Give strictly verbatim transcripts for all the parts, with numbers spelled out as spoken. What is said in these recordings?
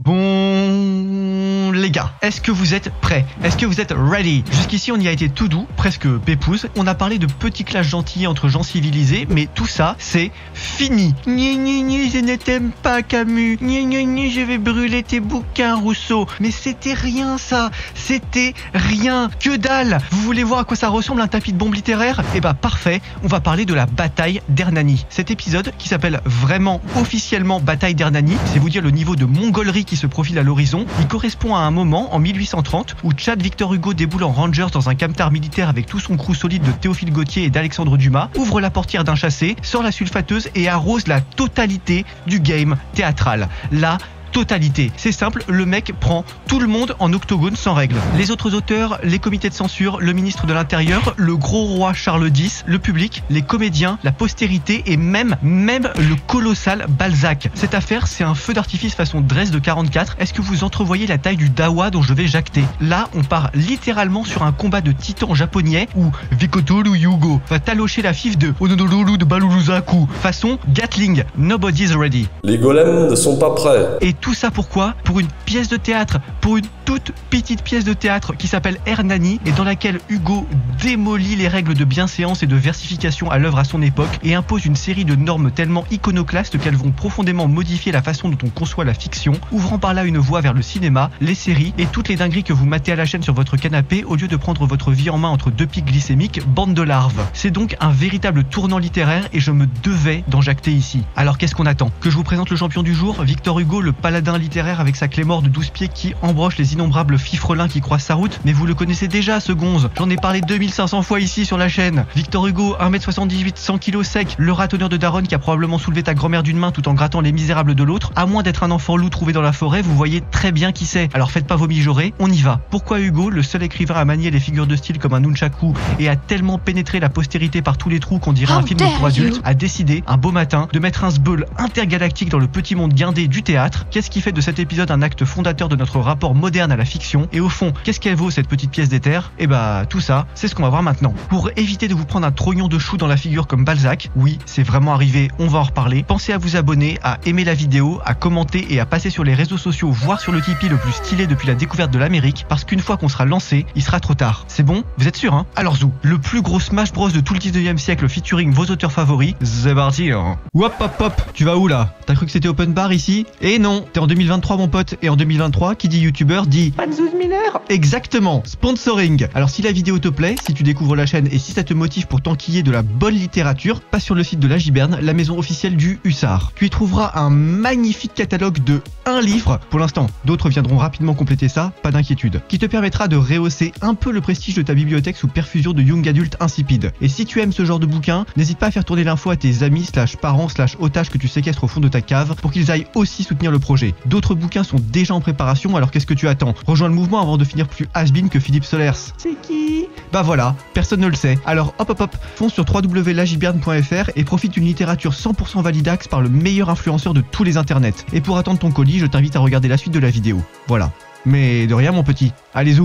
Bon les gars, est-ce que vous êtes prêts? Est-ce que vous êtes ready? Jusqu'ici on y a été tout doux, presque pépouze. On a parlé de petits clashs gentils entre gens civilisés, mais tout ça c'est fini. Gni gni gni, je ne t'aime pas Camus. Gni gni gni, je vais brûler tes bouquins Rousseau. Mais c'était rien ça, c'était rien, que dalle. Vous voulez voir à quoi ça ressemble un tapis de bombes littéraire? Eh bah parfait, on va parler de la bataille d'Hernani. Cet épisode qui s'appelle vraiment officiellement Bataille d'Hernani, c'est vous dire le niveau de mongolerie qui se profile à l'horizon. Il correspond à un moment en mille huit cent trente où Chad Victor Hugo déboule en Rangers dans un camtar militaire avec tout son crew solide de Théophile Gautier et d'Alexandre Dumas, ouvre la portière d'un chassé, sort la sulfateuse et arrose la totalité du game théâtral. La totalité. C'est simple, le mec prend tout le monde en octogone sans règle. Les autres auteurs, les comités de censure, le ministre de l'Intérieur, le gros roi Charles dix, le public, les comédiens, la postérité et même, même le colossal Balzac. Cette affaire, c'est un feu d'artifice façon Dresse de quarante-quatre. Est-ce que vous entrevoyez la taille du dawa dont je vais jacter? Là, on part littéralement sur un combat de titans japonais où Victor Hugo va talocher la fif de Honolulu de Baluluzaku façon Gatling. Nobody's ready. Les golems ne sont pas prêts. Et tout ça pourquoi? Pour une pièce de théâtre, pour une toute petite pièce de théâtre qui s'appelle Hernani et dans laquelle Hugo démolit les règles de bienséance et de versification à l'œuvre à son époque et impose une série de normes tellement iconoclastes qu'elles vont profondément modifier la façon dont on conçoit la fiction, ouvrant par là une voie vers le cinéma, les séries et toutes les dingueries que vous matez à la chaîne sur votre canapé au lieu de prendre votre vie en main entre deux pics glycémiques, bande de larves. C'est donc un véritable tournant littéraire et je me devais d'en jacter ici. Alors qu'est-ce qu'on attend? Que je vous présente le champion du jour, Victor Hugo, le paladin littéraire avec sa clé mort de douze pieds qui embroche les innombrables fifrelins qui croisent sa route, mais vous le connaissez déjà ce gonze, j'en ai parlé deux mille cinq cents fois ici sur la chaîne. Victor Hugo, un mètre soixante-dix-huit, cent kilos sec, le ratonneur de Daronne qui a probablement soulevé ta grand-mère d'une main tout en grattant les misérables de l'autre, à moins d'être un enfant loup trouvé dans la forêt, vous voyez très bien qui c'est, alors faites pas vos mijaurés, on y va. Pourquoi Hugo, le seul écrivain à manier les figures de style comme un nunchaku et a tellement pénétré la postérité par tous les trous qu'on dirait un film pour adultes, a décidé, un beau matin, de mettre un zbeul intergalactique dans le petit monde guindé du théâtre? Qu'est-ce qui fait de cet épisode un acte fondateur de notre rapport moderne à la fiction? Et au fond, qu'est-ce qu'elle vaut cette petite pièce d'éther? Et bah tout ça, c'est ce qu'on va voir maintenant. Pour éviter de vous prendre un trognon de chou dans la figure comme Balzac, oui, c'est vraiment arrivé, on va en reparler, pensez à vous abonner, à aimer la vidéo, à commenter et à passer sur les réseaux sociaux, voire sur le Tipeee le plus stylé depuis la découverte de l'Amérique, parce qu'une fois qu'on sera lancé, il sera trop tard. C'est bon? Vous êtes sûr hein? Alors zou, le plus gros smash bros de tout le dix-neuvième siècle featuring vos auteurs favoris, c'est parti hein. Hop hop hop, tu vas où là? T'as cru que c'était open bar ici? Et non, t'es en deux mille vingt-trois mon pote, et en deux mille vingt-trois qui dit youtubeur dit Panzous Miller. Exactement, sponsoring. Alors si la vidéo te plaît, si tu découvres la chaîne et si ça te motive pour t'enquiller de la bonne littérature, passe sur le site de La Giberne, la maison officielle du Hussard. Tu y trouveras un magnifique catalogue de un livre, pour l'instant, d'autres viendront rapidement compléter ça, pas d'inquiétude, qui te permettra de rehausser un peu le prestige de ta bibliothèque sous perfusion de young adultes insipides. Et si tu aimes ce genre de bouquin, n'hésite pas à faire tourner l'info à tes amis slash parents slash otages que tu séquestres au fond de ta cave pour qu'ils aillent aussi soutenir le projet. D'autres bouquins sont déjà en préparation, alors qu'est-ce que tu attends? Rejoins le mouvement avant de finir plus has-been que Philippe Solers. C'est qui? Bah voilà, personne ne le sait. Alors hop hop hop, fonce sur w w w point la giberne point f r et profite d'une littérature cent pour cent validax par le meilleur influenceur de tous les internets. Et pour attendre ton colis, je t'invite à regarder la suite de la vidéo. Voilà. Mais de rien mon petit, allez-y.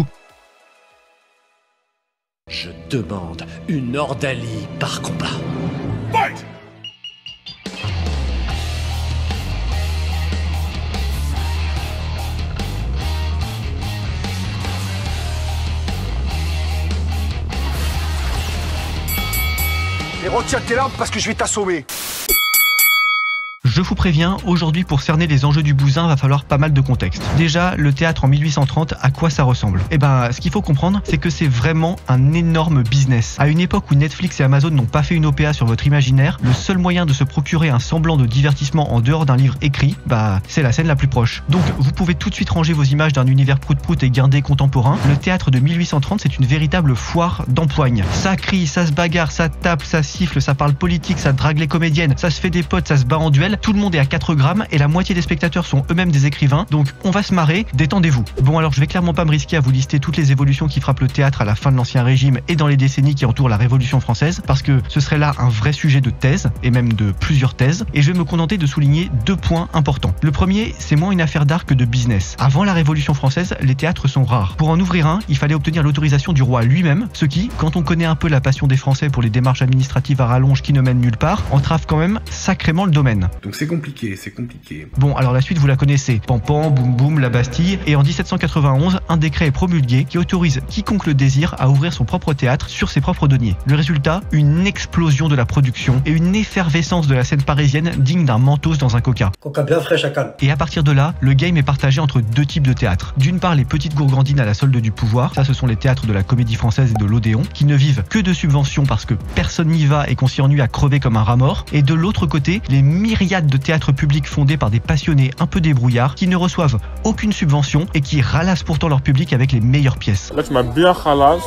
Je demande une ordalie par combat. Fight! Et retiens tes larmes parce que je vais t'assommer. Je vous préviens, aujourd'hui pour cerner les enjeux du bousin, va falloir pas mal de contexte. Déjà, le théâtre en mille huit cent trente, à quoi ça ressemble? Eh ben, ce qu'il faut comprendre, c'est que c'est vraiment un énorme business. À une époque où Netflix et Amazon n'ont pas fait une O P A sur votre imaginaire, le seul moyen de se procurer un semblant de divertissement en dehors d'un livre écrit, bah, c'est la scène la plus proche. Donc, vous pouvez tout de suite ranger vos images d'un univers prout-prout et guindé contemporain. Le théâtre de mille huit cent trente, c'est une véritable foire d'empoigne. Ça crie, ça se bagarre, ça tape, ça siffle, ça parle politique, ça drague les comédiennes, ça se fait des potes, ça se bat en duel. Tout le monde est à quatre grammes et la moitié des spectateurs sont eux-mêmes des écrivains, donc on va se marrer, détendez-vous. Bon alors je vais clairement pas me risquer à vous lister toutes les évolutions qui frappent le théâtre à la fin de l'Ancien Régime et dans les décennies qui entourent la Révolution française, parce que ce serait là un vrai sujet de thèse, et même de plusieurs thèses, et je vais me contenter de souligner deux points importants. Le premier, c'est moins une affaire d'art que de business. Avant la Révolution française, les théâtres sont rares. Pour en ouvrir un, il fallait obtenir l'autorisation du roi lui-même, ce qui, quand on connaît un peu la passion des Français pour les démarches administratives à rallonge qui ne mènent nulle part, entrave quand même sacrément le domaine. donc c'est compliqué, c'est compliqué. Bon, alors la suite vous la connaissez, Pampan, Boum Boum, la Bastille, et en dix-sept cent quatre-vingt-onze, un décret est promulgué qui autorise quiconque le désire à ouvrir son propre théâtre sur ses propres deniers. Le résultat, une explosion de la production et une effervescence de la scène parisienne digne d'un mentos dans un coca. Coca bien frais, chacal. Et à partir de là, le game est partagé entre deux types de théâtres. D'une part, les petites gourgandines à la solde du pouvoir, ça ce sont les théâtres de la Comédie Française et de l'Odéon, qui ne vivent que de subventions parce que personne n'y va et qu'on s'y ennuie à crever comme un rat mort. Et de l'autre côté, les myriades de théâtres publics fondés par des passionnés un peu débrouillards qui ne reçoivent aucune subvention et qui ralassent pourtant leur public avec les meilleures pièces. Là, tu m'as bien ralassé,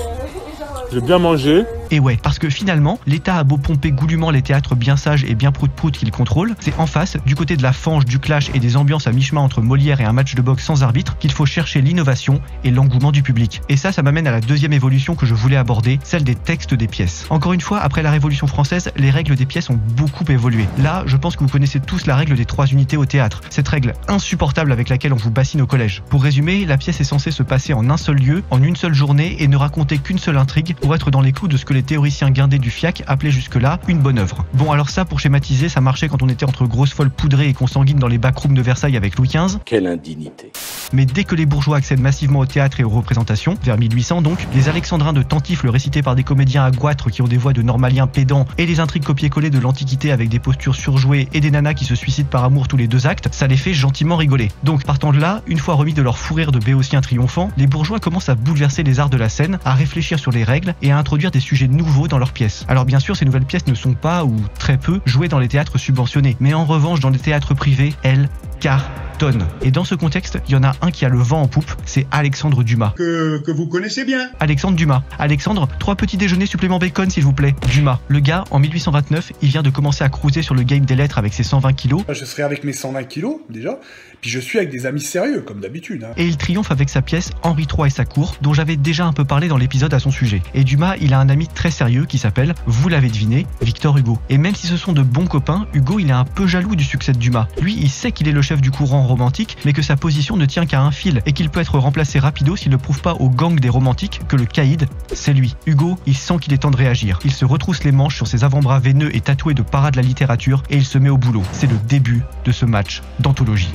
j'ai bien mangé. Et ouais, parce que finalement, l'État a beau pomper goulûment les théâtres bien sages et bien prout-prout qu'il contrôle, c'est en face, du côté de la fange, du clash et des ambiances à mi-chemin entre Molière et un match de boxe sans arbitre, qu'il faut chercher l'innovation et l'engouement du public. Et ça, ça m'amène à la deuxième évolution que je voulais aborder, celle des textes des pièces. Encore une fois, après la Révolution française, les règles des pièces ont beaucoup évolué. Là, je pense que vous connaissez tous la règle des trois unités au théâtre, cette règle insupportable avec laquelle on vous bassine au collège. Pour résumer, la pièce est censée se passer en un seul lieu, en une seule journée, et ne raconter qu'une seule intrigue pour être dans les clous de ce que les théoriciens guindés du F I A C appelaient jusque-là une bonne œuvre. Bon, alors ça, pour schématiser, ça marchait quand on était entre grosses folles poudrées et consanguines dans les backrooms de Versailles avec Louis quinze. Quelle indignité. Mais dès que les bourgeois accèdent massivement au théâtre et aux représentations, vers mille huit cents donc, les alexandrins de Tantifle récités par des comédiens à goitre qui ont des voix de normaliens pédants et les intrigues copier-collées de l'Antiquité avec des postures surjouées et des nanas qui se suicident par amour tous les deux actes, ça les fait gentiment rigoler. Donc, partant de là, une fois remis de leur fou rire de béotien triomphant, les bourgeois commencent à bouleverser les arts de la scène, à réfléchir sur les règles et à introduire des sujets nouveaux dans leurs pièces. Alors bien sûr, ces nouvelles pièces ne sont pas, ou très peu, jouées dans les théâtres subventionnés, mais en revanche, dans les théâtres privés, elles cartonnent. Et dans ce contexte, il y en a un qui a le vent en poupe, c'est Alexandre Dumas. Que, que vous connaissez bien. Alexandre Dumas. Alexandre, trois petits déjeuners supplément bacon s'il vous plaît. Dumas. Le gars, en mille huit cent vingt-neuf, il vient de commencer à cruiser sur le game des lettres avec ses cent vingt kilos. Je serai avec mes cent vingt kilos, déjà, puis je suis avec des amis sérieux, comme d'habitude. Hein. Et il triomphe avec sa pièce Henri trois et sa cour, dont j'avais déjà un peu parlé dans l'épisode à son sujet. Et Dumas, il a un ami très sérieux qui s'appelle, vous l'avez deviné, Victor Hugo. Et même si ce sont de bons copains, Hugo il est un peu jaloux du succès de Dumas. Lui, il sait qu'il est le chef du courant romantique, mais que sa position ne tient qu'à un fil, et qu'il peut être remplacé rapido s'il ne prouve pas au gang des romantiques que le caïd, c'est lui. Hugo, il sent qu'il est temps de réagir. Il se retrousse les manches sur ses avant-bras veineux et tatoués de paras de la littérature, et il se met au boulot. C'est le début de ce match d'anthologie.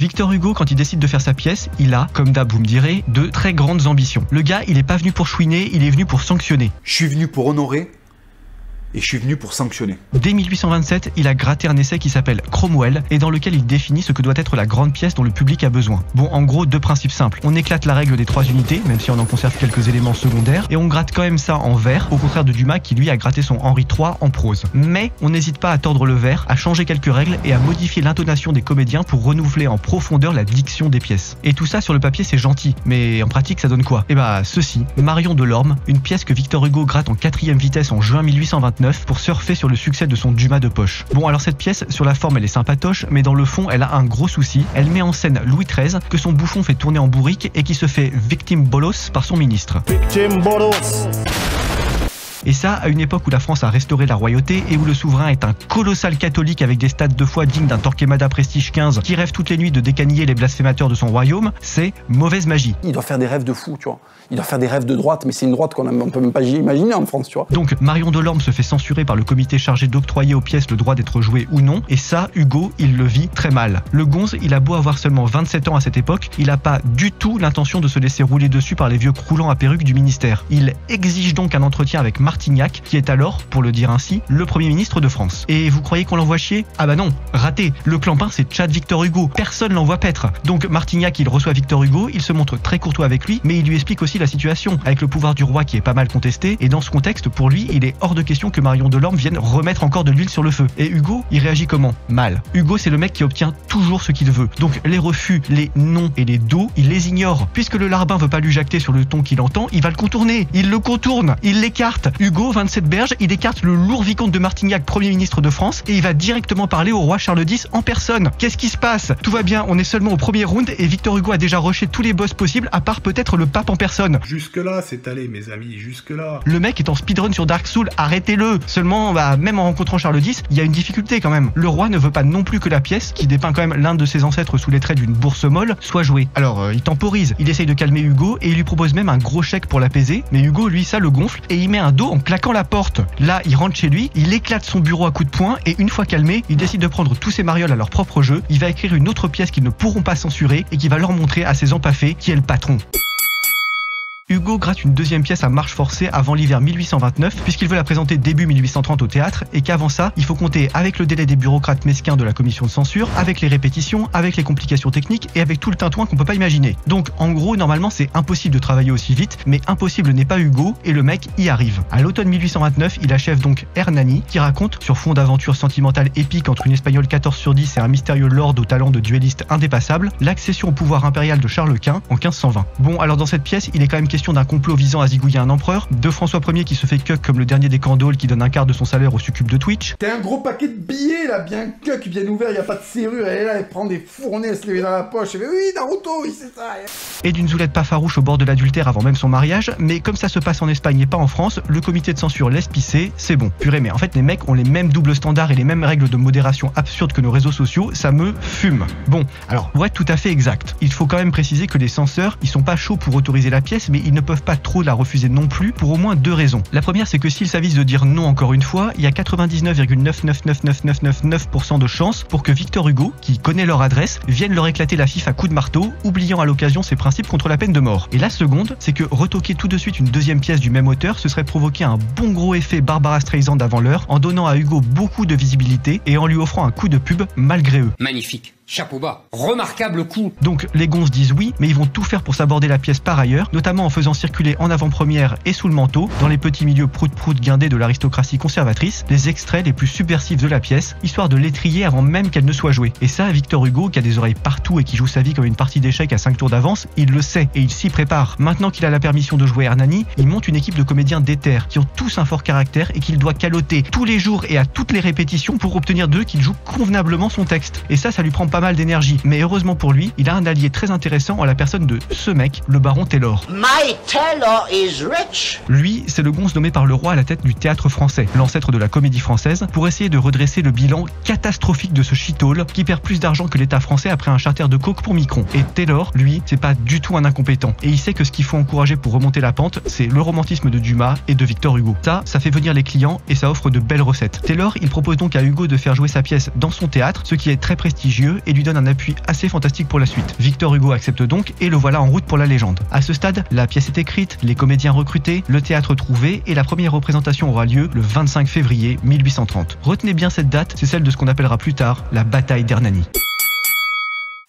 Victor Hugo, quand il décide de faire sa pièce, il a, comme d'hab vous me direz, de très grandes ambitions. Le gars, il n'est pas venu pour chouiner, il est venu pour sanctionner. Je suis venu pour honorer et je suis venu pour sanctionner. Dès mille huit cent vingt-sept, il a gratté un essai qui s'appelle Cromwell et dans lequel il définit ce que doit être la grande pièce dont le public a besoin. Bon, en gros, deux principes simples. On éclate la règle des trois unités, même si on en conserve quelques éléments secondaires, et on gratte quand même ça en vers, au contraire de Dumas qui lui a gratté son Henri trois en prose. Mais on n'hésite pas à tordre le vers, à changer quelques règles et à modifier l'intonation des comédiens pour renouveler en profondeur la diction des pièces. Et tout ça sur le papier c'est gentil, mais en pratique ça donne quoi? Eh bah ceci, Marion de l'Orme, une pièce que Victor Hugo gratte en quatrième vitesse en juin mille huit cent vingt-neuf, pour surfer sur le succès de son Dumas de poche. Bon alors cette pièce, sur la forme elle est sympatoche, mais dans le fond elle a un gros souci, elle met en scène Louis treize, que son bouffon fait tourner en bourrique et qui se fait victime bolos par son ministre. Victime bolos. Et ça, à une époque où la France a restauré la royauté et où le souverain est un colossal catholique avec des stades de foi dignes d'un Torquemada Prestige quinze qui rêve toutes les nuits de décaniller les blasphémateurs de son royaume, c'est mauvaise magie. Il doit faire des rêves de fou, tu vois. Il doit faire des rêves de droite, mais c'est une droite qu'on ne peut même pas imaginer en France, tu vois. Donc, Marion de l'Orme se fait censurer par le comité chargé d'octroyer aux pièces le droit d'être jouées ou non, et ça, Hugo, il le vit très mal. Le gonze, il a beau avoir seulement vingt-sept ans à cette époque, il n'a pas du tout l'intention de se laisser rouler dessus par les vieux croulants à perruque du ministère. Il exige donc un entretien avec Marc Martignac, qui est alors, pour le dire ainsi, le Premier ministre de France. Et vous croyez qu'on l'envoie chier? Ah bah non, raté. Le clampin c'est Tchad Victor Hugo, personne l'envoie paître. Donc Martignac, il reçoit Victor Hugo, il se montre très courtois avec lui, mais il lui explique aussi la situation, avec le pouvoir du roi qui est pas mal contesté, et dans ce contexte, pour lui, il est hors de question que Marion de l'Orme vienne remettre encore de l'huile sur le feu. Et Hugo, il réagit comment? Mal. Hugo c'est le mec qui obtient toujours ce qu'il veut. Donc les refus, les non et les dos, il les ignore. Puisque le larbin veut pas lui jacter sur le ton qu'il entend, il va le contourner. Il le contourne, il l'écarte. Hugo, vingt-sept berges, il écarte le lourd vicomte de Martignac, Premier ministre de France, et il va directement parler au roi Charles dix en personne. Qu'est-ce qui se passe? Tout va bien, on est seulement au premier round et Victor Hugo a déjà rushé tous les boss possibles, à part peut-être le pape en personne. Jusque-là, c'est allé, mes amis, jusque-là. Le mec est en speedrun sur Dark Souls, arrêtez-le. Seulement, bah, même en rencontrant Charles dix, il y a une difficulté quand même. Le roi ne veut pas non plus que la pièce, qui dépeint quand même l'un de ses ancêtres sous les traits d'une bourse molle, soit jouée. Alors, euh, il temporise, il essaye de calmer Hugo et il lui propose même un gros chèque pour l'apaiser, mais Hugo, lui, ça le gonfle et il met un dos en claquant la porte. Là, il rentre chez lui, il éclate son bureau à coups de poing et une fois calmé, il décide de prendre tous ses marioles à leur propre jeu. Il va écrire une autre pièce qu'ils ne pourront pas censurer et qui va leur montrer à ses empaffés qui est le patron. Hugo gratte une deuxième pièce à marche forcée avant l'hiver mille huit cent vingt-neuf, puisqu'il veut la présenter début mille huit cent trente au théâtre, et qu'avant ça, il faut compter avec le délai des bureaucrates mesquins de la commission de censure, avec les répétitions, avec les complications techniques, et avec tout le tintouin qu'on peut pas imaginer. Donc en gros, normalement c'est impossible de travailler aussi vite, mais impossible n'est pas Hugo, et le mec y arrive. À l'automne mille huit cent vingt-neuf, il achève donc Hernani, qui raconte, sur fond d'aventures sentimentales épiques entre une Espagnole quatorze sur dix et un mystérieux lord au talent de duelliste indépassable, l'accession au pouvoir impérial de Charles Quint en quinze cent vingt. Bon, alors dans cette pièce, il est quand même question d'un complot visant à zigouiller un empereur, de François premier qui se fait cuck comme le dernier des candoles qui donne un quart de son salaire au succube de Twitch. T'es un gros paquet de billets là, bien cuck, bien ouvert, y a pas de serrure, elle est là, elle prend des fournées, elle se les met dans la poche, elle fait oui, Naruto, oui, c'est ça. Et d'une zoulette pas farouche au bord de l'adultère avant même son mariage, mais comme ça se passe en Espagne et pas en France, le comité de censure laisse pisser, c'est bon. Purée, mais en fait, les mecs ont les mêmes doubles standards et les mêmes règles de modération absurdes que nos réseaux sociaux, ça me fume. Bon, alors, pour être tout à fait exact, il faut quand même préciser que les censeurs, ils sont pas chauds pour autoriser la pièce, mais ils ne peuvent pas trop la refuser non plus pour au moins deux raisons. La première, c'est que s'ils s'avisent de dire non encore une fois, il y a quatre-vingt-dix-neuf virgule neuf neuf neuf neuf neuf neuf pour cent de chances pour que Victor Hugo, qui connaît leur adresse, vienne leur éclater la fif à coups de marteau, oubliant à l'occasion ses principes contre la peine de mort. Et la seconde, c'est que retoquer tout de suite une deuxième pièce du même auteur, ce serait provoquer un bon gros effet Barbara Streisand avant l'heure, en donnant à Hugo beaucoup de visibilité et en lui offrant un coup de pub malgré eux. Magnifique. Chapeau bas, remarquable coup. Donc les gonzes disent oui, mais ils vont tout faire pour s'aborder la pièce par ailleurs, notamment en faisant circuler en avant-première et sous le manteau, dans les petits milieux prout-prout guindés de l'aristocratie conservatrice, les extraits les plus subversifs de la pièce, histoire de l'étrier avant même qu'elle ne soit jouée. Et ça, Victor Hugo, qui a des oreilles partout et qui joue sa vie comme une partie d'échecs à cinq tours d'avance, il le sait et il s'y prépare. Maintenant qu'il a la permission de jouer Hernani, il monte une équipe de comédiens déterres, qui ont tous un fort caractère et qu'il doit caloter tous les jours et à toutes les répétitions pour obtenir d'eux qu'ils jouent convenablement son texte. Et ça, ça lui prend pas mal d'énergie, mais heureusement pour lui, il a un allié très intéressant en la personne de ce mec, le baron Taylor. My Taylor is rich. Lui, c'est le gonze nommé par le roi à la tête du théâtre français, l'ancêtre de la comédie française, pour essayer de redresser le bilan catastrophique de ce shitole qui perd plus d'argent que l'État français après un charter de coke pour Micron. Et Taylor, lui, c'est pas du tout un incompétent, et il sait que ce qu'il faut encourager pour remonter la pente, c'est le romantisme de Dumas et de Victor Hugo. Ça, ça fait venir les clients et ça offre de belles recettes. Taylor, il propose donc à Hugo de faire jouer sa pièce dans son théâtre, ce qui est très prestigieux, et lui donne un appui assez fantastique pour la suite. Victor Hugo accepte donc et le voilà en route pour la légende. À ce stade, la pièce est écrite, les comédiens recrutés, le théâtre trouvé et la première représentation aura lieu le vingt-cinq février mille huit cent trente. Retenez bien cette date, c'est celle de ce qu'on appellera plus tard la bataille d'Hernani.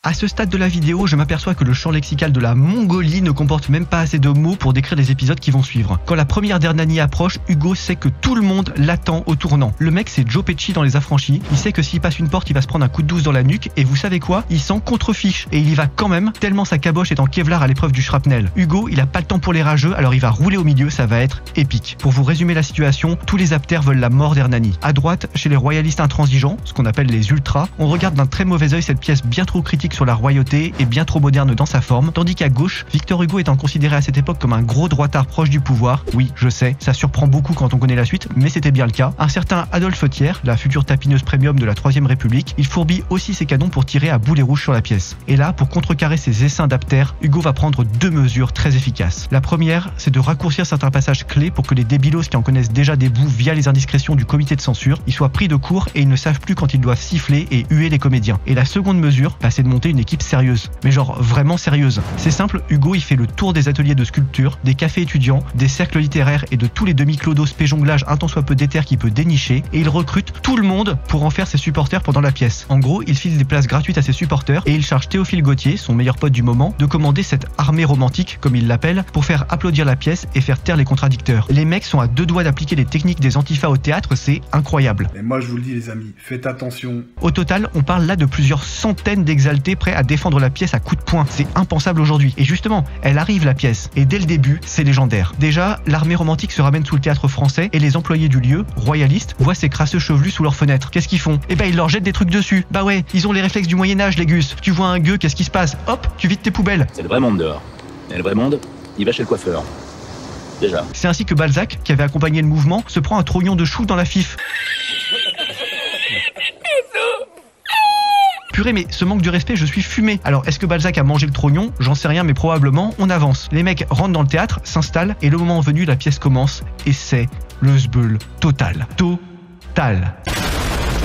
À ce stade de la vidéo, je m'aperçois que le champ lexical de la Mongolie ne comporte même pas assez de mots pour décrire les épisodes qui vont suivre. Quand la première d'Hernani approche, Hugo sait que tout le monde l'attend au tournant. Le mec, c'est Joe Pesci dans Les Affranchis, il sait que s'il passe une porte, il va se prendre un coup de douce dans la nuque, et vous savez quoi? Il s'en contrefiche, et il y va quand même, tellement sa caboche est en Kevlar à l'épreuve du shrapnel. Hugo, il a pas le temps pour les rageux, alors il va rouler au milieu, ça va être épique. Pour vous résumer la situation, tous les aptères veulent la mort d'Hernani. À droite, chez les royalistes intransigeants, ce qu'on appelle les ultras, on regarde d'un très mauvais œil cette pièce bien trop critique sur la royauté et bien trop moderne dans sa forme, tandis qu'à gauche, Victor Hugo étant considéré à cette époque comme un gros droitard proche du pouvoir. Oui, je sais, ça surprend beaucoup quand on connaît la suite, mais c'était bien le cas. Un certain Adolphe Thiers, la future tapineuse premium de la troisième République, il fourbit aussi ses canons pour tirer à boulet rouge sur la pièce. Et là, pour contrecarrer ses essaims d'aptères, Hugo va prendre deux mesures très efficaces. La première, c'est de raccourcir certains passages clés pour que les débilos qui en connaissent déjà des bouts via les indiscrétions du comité de censure, ils soient pris de court et ils ne savent plus quand ils doivent siffler et huer les comédiens. Et la seconde mesure, bah, c'est de monter une équipe sérieuse, mais genre vraiment sérieuse. C'est simple, Hugo il fait le tour des ateliers de sculpture, des cafés étudiants, des cercles littéraires et de tous les demi-clodos péjonglage un tant soit peu déter qu'il peut dénicher, et il recrute tout le monde pour en faire ses supporters pendant la pièce. En gros, il file des places gratuites à ses supporters et il charge Théophile Gautier, son meilleur pote du moment, de commander cette armée romantique, comme il l'appelle, pour faire applaudir la pièce et faire taire les contradicteurs. Les mecs sont à deux doigts d'appliquer les techniques des antifas au théâtre, c'est incroyable. Et moi je vous le dis les amis, faites attention. Au total, on parle là de plusieurs centaines d'exaltés prêt à défendre la pièce à coups de poing. C'est impensable aujourd'hui. Et justement, elle arrive la pièce. Et dès le début, c'est légendaire. Déjà, l'armée romantique se ramène sous le théâtre français et les employés du lieu, royalistes, voient ces crasseux chevelus sous leurs fenêtres. Qu'est-ce qu'ils font? Eh ben, ils leur jettent des trucs dessus. Bah ouais, ils ont les réflexes du Moyen-Âge, les gus. Tu vois un gueux, qu'est-ce qui se passe? Hop, tu vides tes poubelles. C'est le vrai monde dehors. Et le vrai monde, il va chez le coiffeur. Déjà. C'est ainsi que Balzac, qui avait accompagné le mouvement, se prend un trognon de chou dans la fif. Purée, mais ce manque de respect, je suis fumé. Alors, est-ce que Balzac a mangé le trognon? J'en sais rien, mais probablement, on avance. Les mecs rentrent dans le théâtre, s'installent, et le moment venu, la pièce commence, et c'est le zbeul total. Total.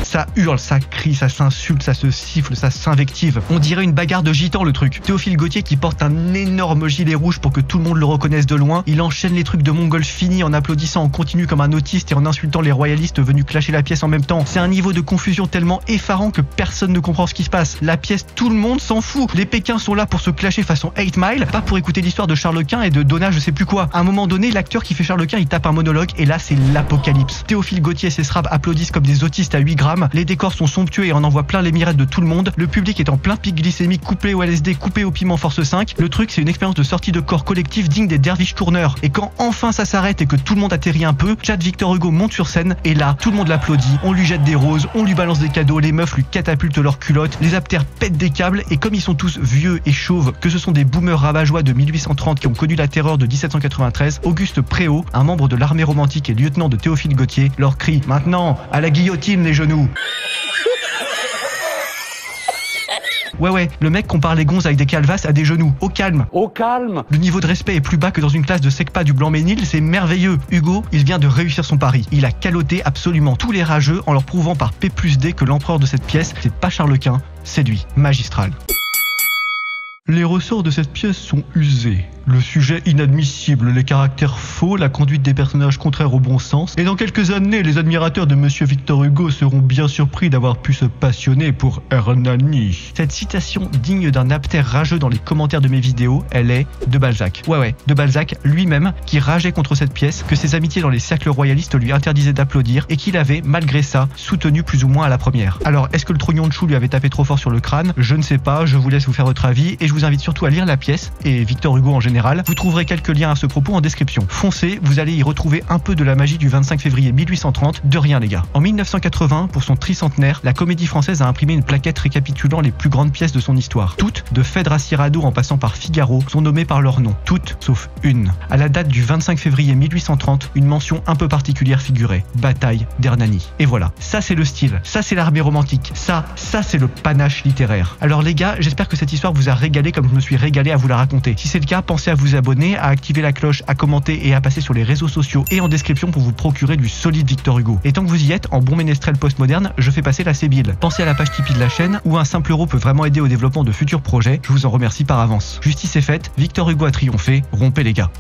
Ça hurle, ça crie, ça s'insulte, ça se siffle, ça s'invective. On dirait une bagarre de gitan le truc. Théophile Gautier qui porte un énorme gilet rouge pour que tout le monde le reconnaisse de loin. Il enchaîne les trucs de mongol fini en applaudissant en continu comme un autiste et en insultant les royalistes venus clasher la pièce en même temps. C'est un niveau de confusion tellement effarant que personne ne comprend ce qui se passe. La pièce, tout le monde s'en fout. Les Pékins sont là pour se clasher façon eight mile, pas pour écouter l'histoire de Charles Quint et de Donna je sais plus quoi. À un moment donné, l'acteur qui fait Charles Quint, il tape un monologue et là c'est l'apocalypse. Théophile Gautier et ses srabs applaudissent comme des autistes à huit grammes. Les décors sont somptueux et on en voit plein les mirettes de tout le monde. Le public est en plein pic glycémique couplé au L S D, coupé au piment force cinq. Le truc, c'est une expérience de sortie de corps collectif digne des derviches tourneurs. Et quand enfin ça s'arrête et que tout le monde atterrit un peu, Chad Victor Hugo monte sur scène et là, tout le monde l'applaudit. On lui jette des roses, on lui balance des cadeaux, les meufs lui catapultent leurs culottes, les aptères pètent des câbles et comme ils sont tous vieux et chauves, que ce sont des boomers rabat-joie de mille huit cent trente qui ont connu la terreur de dix-sept cent quatre-vingt-treize, Auguste Préau, un membre de l'armée romantique et lieutenant de Théophile Gautier, leur crie « Maintenant, à la guillotine les genoux !» Ouais ouais, le mec compare les gonzes avec des calvasses à des genoux. Au calme. Au calme. Le niveau de respect est plus bas que dans une classe de secpa du Blanc-Ménil, c'est merveilleux. Hugo, il vient de réussir son pari. Il a calotté absolument tous les rageux en leur prouvant par P plus D que l'empereur de cette pièce, c'est pas Charles Quint, c'est lui. Magistral. Les ressorts de cette pièce sont usés. Le sujet inadmissible, les caractères faux, la conduite des personnages contraires au bon sens. Et dans quelques années, les admirateurs de Monsieur Victor Hugo seront bien surpris d'avoir pu se passionner pour Hernani. Cette citation digne d'un aptère rageux dans les commentaires de mes vidéos, elle est de Balzac. Ouais ouais, de Balzac lui-même qui rageait contre cette pièce, que ses amitiés dans les cercles royalistes lui interdisaient d'applaudir et qu'il avait, malgré ça, soutenu plus ou moins à la première. Alors, est-ce que le trognon de chou lui avait tapé trop fort sur le crâne? Je ne sais pas, je vous laisse vous faire votre avis et je vous invite surtout à lire la pièce et Victor Hugo en général. Vous trouverez quelques liens à ce propos en description. Foncez, vous allez y retrouver un peu de la magie du vingt-cinq février mille huit cent trente, de rien les gars. En mille neuf cent quatre-vingts, pour son tricentenaire, la Comédie Française a imprimé une plaquette récapitulant les plus grandes pièces de son histoire. Toutes, de Phèdre à Cyrano en passant par Figaro, sont nommées par leur nom. Toutes, sauf une. À la date du vingt-cinq février mille huit cent trente, une mention un peu particulière figurait. Bataille d'Hernani. Et voilà. Ça c'est le style. Ça c'est l'armée romantique. Ça, ça c'est le panache littéraire. Alors les gars, j'espère que cette histoire vous a régalé comme je me suis régalé à vous la raconter. Si c'est le cas, pensez à vous abonner, à activer la cloche, à commenter et à passer sur les réseaux sociaux et en description pour vous procurer du solide Victor Hugo. Et tant que vous y êtes, en bon ménestrel postmoderne, je fais passer la sébile. Pensez à la page Tipeee de la chaîne où un simple euro peut vraiment aider au développement de futurs projets. Je vous en remercie par avance. Justice est faite, Victor Hugo a triomphé, rompez les gars.